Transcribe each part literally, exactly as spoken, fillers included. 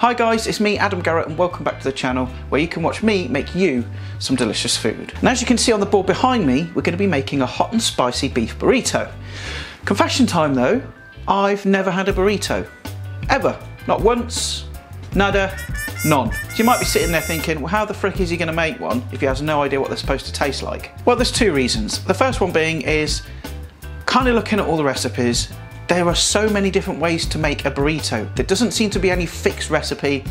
Hi guys, it's me Adam Garratt and welcome back to the channel where you can watch me make you some delicious food. And as you can see on the board behind me, we're going to be making a hot and spicy beef burrito. Confession time though, I've never had a burrito. Ever. Not once, nada, none. So you might be sitting there thinking, well how the frick is he going to make one if he has no idea what they're supposed to taste like? Well there's two reasons. The first one being is, kind of looking at all the recipes, there are so many different ways to make a burrito. There doesn't seem to be any fixed recipe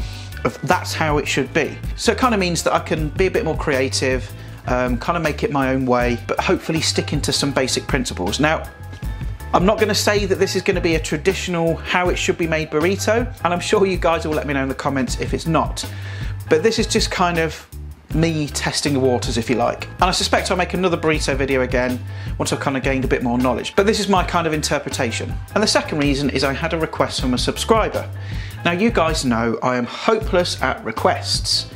of that's how it should be. So it kind of means that I can be a bit more creative, um, kind of make it my own way, but hopefully sticking to some basic principles. Now, I'm not going to say that this is going to be a traditional how it should be made burrito, and I'm sure you guys will let me know in the comments if it's not. But this is just kind of me testing the waters, if you like, and I suspect I'll make another burrito video again once I've kind of gained a bit more knowledge, but this is my kind of interpretation. And the second reason is I had a request from a subscriber. Now you guys know I am hopeless at requests.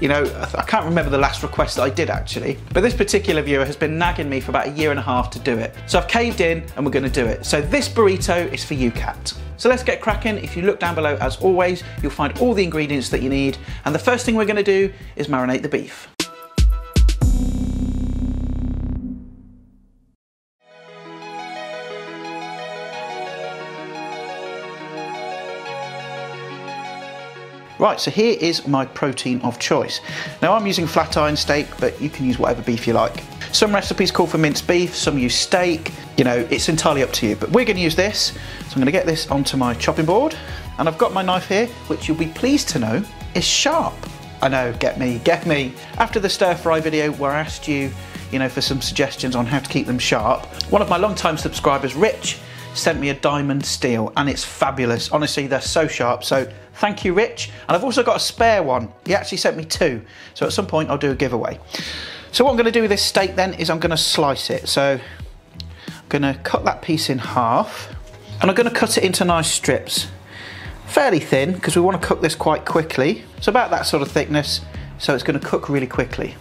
You know, I can't remember the last request that I did actually, but this particular viewer has been nagging me for about a year and a half to do it, so I've caved in and we're going to do it. So this burrito is for you, Kat. So let's get cracking. If you look down below, as always, you'll find all the ingredients that you need. And the first thing we're going to do is marinate the beef. Right, so here is my protein of choice. Now I'm using flat iron steak, but you can use whatever beef you like. Some recipes call for minced beef, some use steak, you know, it's entirely up to you. But we're gonna use this, so I'm gonna get this onto my chopping board. And I've got my knife here, which you'll be pleased to know is sharp. I know, get me, get me. After the stir fry video where I asked you, you know, for some suggestions on how to keep them sharp, one of my longtime subscribers, Rich, sent me a diamond steel and it's fabulous. Honestly, they're so sharp, so thank you, Rich. And I've also got a spare one. He actually sent me two, so at some point I'll do a giveaway. So what I'm gonna do with this steak then is I'm gonna slice it. So I'm gonna cut that piece in half and I'm gonna cut it into nice strips. Fairly thin, because we wanna cook this quite quickly. So about that sort of thickness, so it's gonna cook really quickly.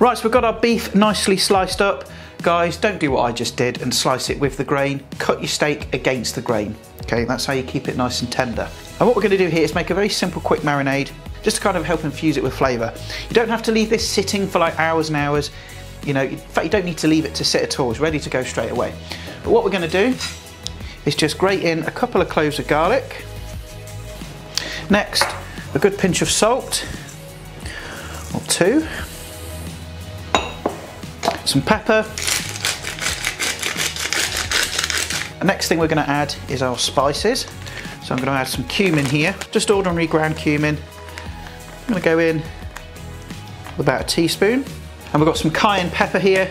Right, so we've got our beef nicely sliced up. Guys, don't do what I just did and slice it with the grain. Cut your steak against the grain. Okay, that's how you keep it nice and tender. And what we're gonna do here is make a very simple, quick marinade, just to kind of help infuse it with flavor. You don't have to leave this sitting for like hours and hours. You know, in fact, you don't need to leave it to sit at all. It's ready to go straight away. But what we're gonna do is just grate in a couple of cloves of garlic. Next, a good pinch of salt, or two. Some pepper. The next thing we're gonna add is our spices. So I'm gonna add some cumin here, just ordinary ground cumin. I'm gonna go in with about a teaspoon. And we've got some cayenne pepper here,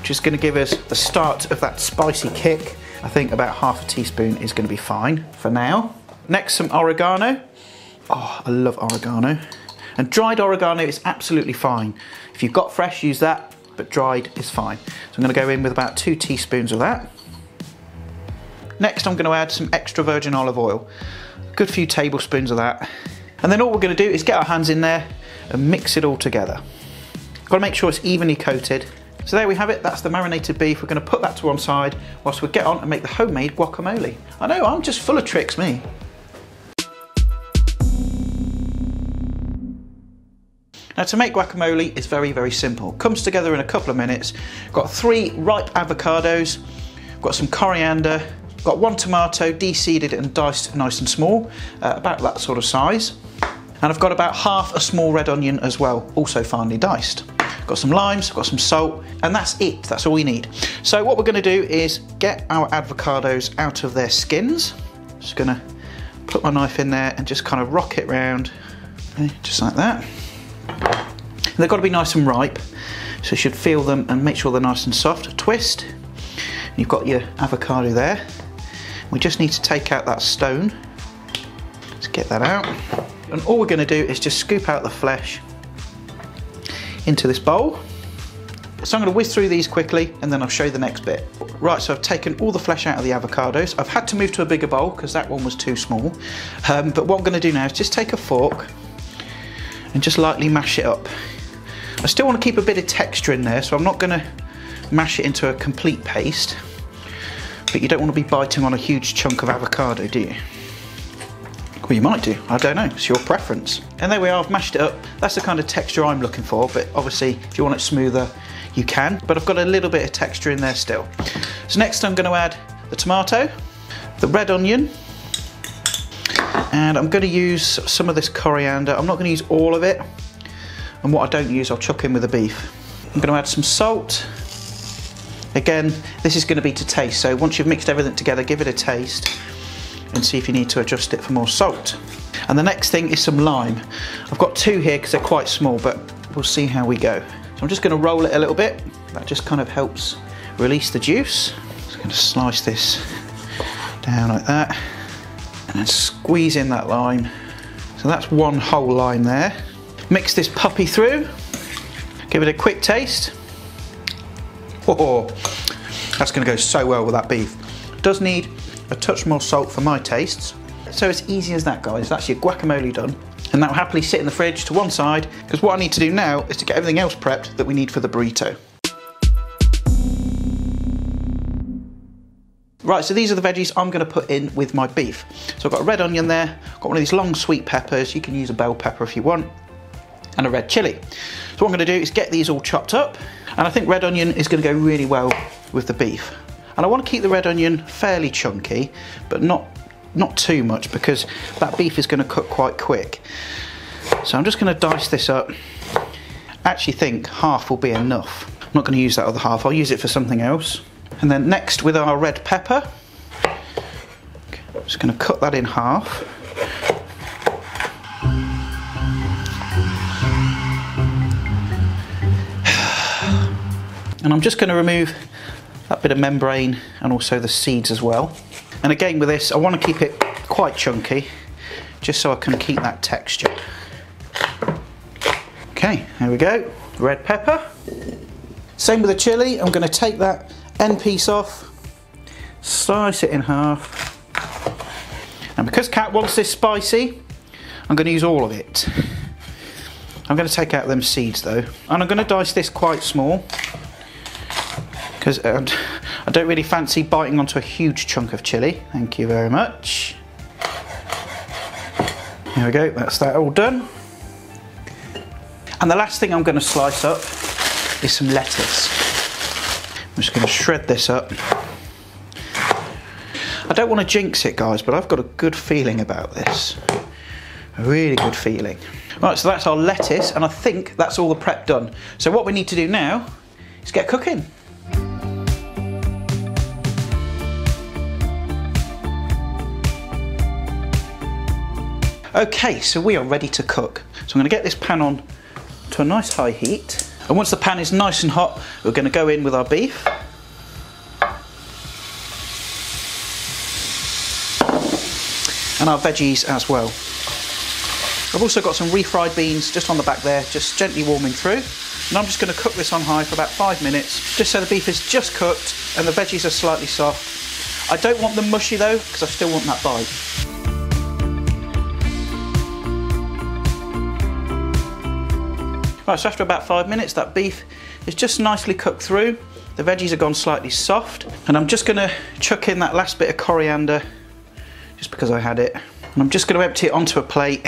which is gonna give us the start of that spicy kick. I think about half a teaspoon is gonna be fine for now. Next, some oregano. Oh, I love oregano. And dried oregano is absolutely fine. If you've got fresh, use that, but dried is fine. So I'm gonna go in with about two teaspoons of that. Next, I'm gonna add some extra virgin olive oil. A good few tablespoons of that. And then all we're gonna do is get our hands in there and mix it all together. Gotta make sure it's evenly coated. So there we have it, that's the marinated beef. We're gonna put that to one side whilst we get on and make the homemade guacamole. I know, I'm just full of tricks, me. Now to make guacamole is very, very simple. Comes together in a couple of minutes. Got three ripe avocados, got some coriander, got one tomato de-seeded and diced nice and small, uh, about that sort of size. And I've got about half a small red onion as well, also finely diced. Got some limes, got some salt, and that's it, that's all we need. So what we're gonna do is get our avocados out of their skins. Just gonna put my knife in there and just kind of rock it round, just like that. They've got to be nice and ripe, so you should feel them and make sure they're nice and soft. Twist, and you've got your avocado there. We just need to take out that stone. Let's get that out. And all we're going to do is just scoop out the flesh into this bowl. So I'm going to whiz through these quickly and then I'll show you the next bit. Right, so I've taken all the flesh out of the avocados. I've had to move to a bigger bowl because that one was too small. Um, but what I'm going to do now is just take a fork and just lightly mash it up. I still want to keep a bit of texture in there, so I'm not going to mash it into a complete paste, but you don't want to be biting on a huge chunk of avocado, do you? Well, you might do, I don't know, it's your preference. And there we are, I've mashed it up. That's the kind of texture I'm looking for, but obviously if you want it smoother, you can. But I've got a little bit of texture in there still. So next I'm gonna add the tomato, the red onion, and I'm gonna use some of this coriander. I'm not gonna use all of it, and what I don't use, I'll chuck in with the beef. I'm gonna add some salt. Again, this is gonna be to taste, so once you've mixed everything together, give it a taste and see if you need to adjust it for more salt. And the next thing is some lime. I've got two here because they're quite small, but we'll see how we go. So I'm just gonna roll it a little bit. That just kind of helps release the juice. Just gonna slice this down like that and then squeeze in that lime. So that's one whole lime there. Mix this puppy through, give it a quick taste. Oh, that's gonna go so well with that beef. It does need a touch more salt for my tastes. So it's easy as that, guys. That's your guacamole done. And that'll happily sit in the fridge to one side, because what I need to do now is to get everything else prepped that we need for the burrito. Right, so these are the veggies I'm gonna put in with my beef. So I've got a red onion there, got one of these long sweet peppers. You can use a bell pepper if you want, and a red chili. So what I'm gonna do is get these all chopped up, and I think red onion is gonna go really well with the beef. And I want to keep the red onion fairly chunky, but not, not too much, because that beef is going to cook quite quick. So I'm just going to dice this up. I actually think half will be enough. I'm not going to use that other half, I'll use it for something else. And then next, with our red pepper, I'm just going to cut that in half. And I'm just going to remove that bit of membrane and also the seeds as well. And again with this, I want to keep it quite chunky, just so I can keep that texture. Okay, there we go, red pepper. Same with the chili, I'm going to take that end piece off, slice it in half. And because Kat wants this spicy, I'm going to use all of it. I'm going to take out them seeds though, and I'm going to dice this quite small, because I don't really fancy biting onto a huge chunk of chili. Thank you very much. There we go, that's that all done. And the last thing I'm gonna slice up is some lettuce. I'm just gonna shred this up. I don't wanna jinx it, guys, but I've got a good feeling about this. A really good feeling. Right, so that's our lettuce, and I think that's all the prep done. So what we need to do now is get cooking. Okay, so we are ready to cook. So I'm going to get this pan on to a nice high heat. And once the pan is nice and hot, we're going to go in with our beef. And our veggies as well. I've also got some refried beans just on the back there, just gently warming through. And I'm just going to cook this on high for about five minutes, just so the beef is just cooked and the veggies are slightly soft. I don't want them mushy though, because I still want that bite. Right, so after about five minutes, that beef is just nicely cooked through. The veggies have gone slightly soft, and I'm just gonna chuck in that last bit of coriander, just because I had it. And I'm just gonna empty it onto a plate.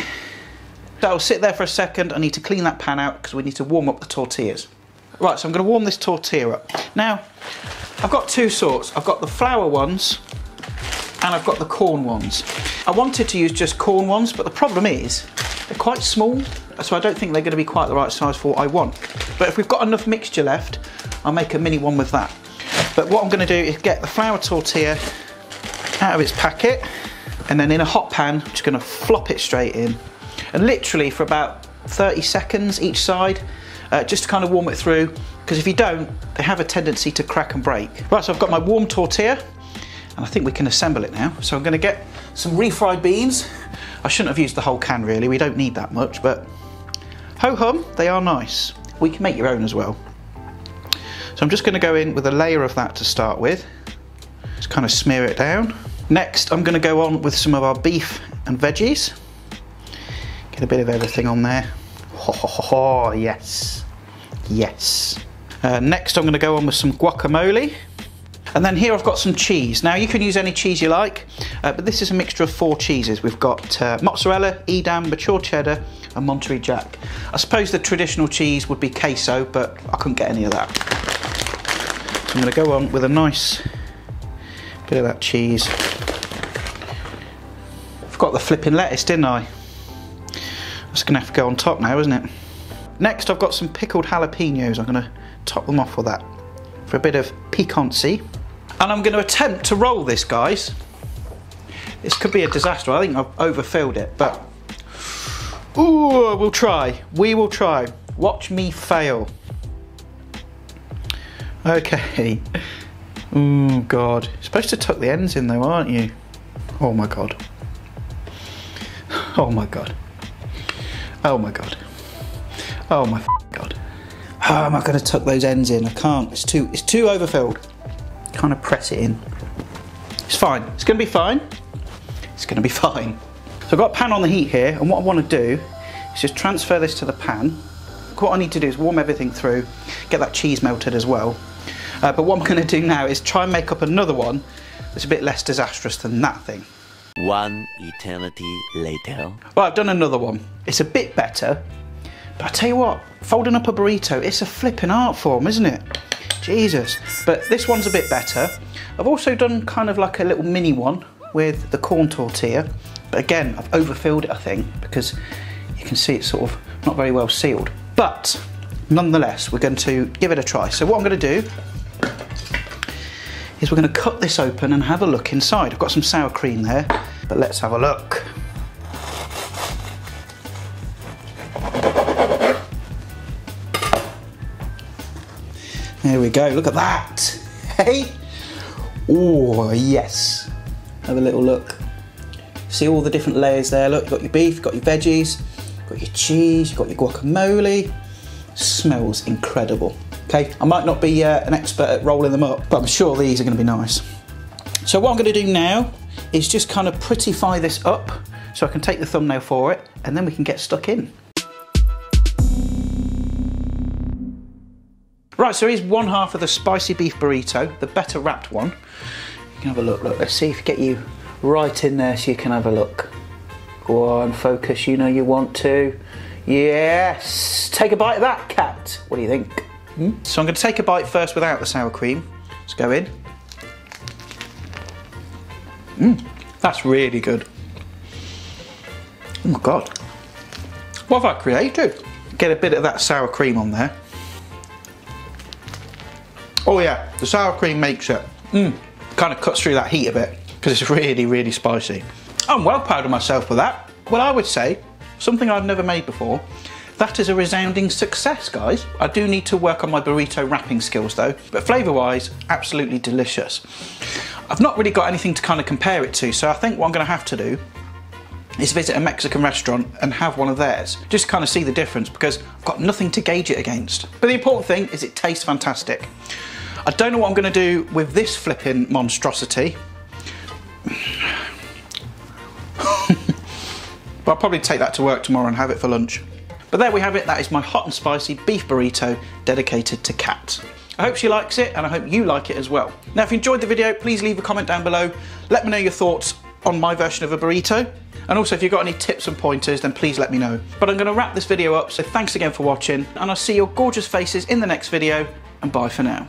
That'll sit there for a second. I need to clean that pan out because we need to warm up the tortillas. Right, so I'm gonna warm this tortilla up. Now, I've got two sorts. I've got the flour ones, and I've got the corn ones. I wanted to use just corn ones, but the problem is, they're quite small, so I don't think they're going to be quite the right size for what I want. But if we've got enough mixture left, I'll make a mini one with that. But what I'm going to do is get the flour tortilla out of its packet, and then in a hot pan, I'm just going to flop it straight in. And literally for about thirty seconds each side, uh, just to kind of warm it through, because if you don't, they have a tendency to crack and break. Right, so I've got my warm tortilla, and I think we can assemble it now. So I'm going to get some refried beans. I shouldn't have used the whole can really, we don't need that much, but ho-hum, they are nice. We can make your own as well. So I'm just going to go in with a layer of that to start with. Just kind of smear it down. Next, I'm going to go on with some of our beef and veggies. Get a bit of everything on there. Ho, ho, ho, ho, yes. Yes. Uh, next, I'm going to go on with some guacamole. And then here I've got some cheese. Now you can use any cheese you like, uh, but this is a mixture of four cheeses. We've got uh, mozzarella, Edam, mature cheddar, and Monterey Jack. I suppose the traditional cheese would be queso, but I couldn't get any of that. So I'm going to go on with a nice bit of that cheese. I've got the flipping lettuce, didn't I? That's going to have to go on top now, isn't it? Next, I've got some pickled jalapenos. I'm going to top them off with that for a bit of piquancy. And I'm going to attempt to roll this, guys. This could be a disaster. I think I've overfilled it, but ooh, we'll try. We will try. Watch me fail. Okay. Oh God. You're supposed to tuck the ends in though, aren't you? Oh my God. Oh my God. Oh my God. Oh my God. How am I going to tuck those ends in? I can't. It's too, it's too overfilled. Kind of press it in. It's fine. It's going to be fine. It's going to be fine. So I've got a pan on the heat here, and what I want to do is just transfer this to the pan. What I need to do is warm everything through, get that cheese melted as well. Uh, but what I'm going to do now is try and make up another one that's a bit less disastrous than that thing. One eternity later. Well, I've done another one. It's a bit better. But I tell you what, folding up a burrito, it's a flipping art form, isn't it? Jesus. But this one's a bit better. I've also done kind of like a little mini one with the corn tortilla. But again, I've overfilled it, I think, because you can see it's sort of not very well sealed. But nonetheless, we're going to give it a try. So what I'm going to do is we're going to cut this open and have a look inside. I've got some sour cream there, but let's have a look. There we go, look at that, hey? Oh, yes. Have a little look. See all the different layers there, look, you've got your beef, you've got your veggies, you've got your cheese, you've got your guacamole. Smells incredible. Okay, I might not be uh, an expert at rolling them up, but I'm sure these are gonna be nice. So what I'm gonna do now is just kind of prettify this up so I can take the thumbnail for it, and then we can get stuck in. Right, so here's one half of the spicy beef burrito, the better wrapped one. You can have a look, look, let's see if we get you right in there so you can have a look. Go on, focus, you know you want to. Yes, take a bite of that, Kat. What do you think? Hmm? So I'm gonna take a bite first without the sour cream. Let's go in. Mmm, that's really good. Oh my God. What have I created? Get a bit of that sour cream on there. Oh yeah, the sour cream makes it. Mmm, kind of cuts through that heat a bit because it's really, really spicy. I'm well proud of myself for that. Well, I would say, something I've never made before, that is a resounding success, guys. I do need to work on my burrito wrapping skills though, but flavour-wise, absolutely delicious. I've not really got anything to kind of compare it to, so I think what I'm gonna have to do is visit a Mexican restaurant and have one of theirs. Just kind of see the difference because I've got nothing to gauge it against. But the important thing is it tastes fantastic. I don't know what I'm gonna do with this flipping monstrosity. But I'll probably take that to work tomorrow and have it for lunch. But there we have it, that is my hot and spicy beef burrito dedicated to Kat. I hope she likes it and I hope you like it as well. Now if you enjoyed the video, please leave a comment down below. Let me know your thoughts on my version of a burrito. And also if you've got any tips and pointers, then please let me know. But I'm gonna wrap this video up, so thanks again for watching, and I'll see your gorgeous faces in the next video, and bye for now.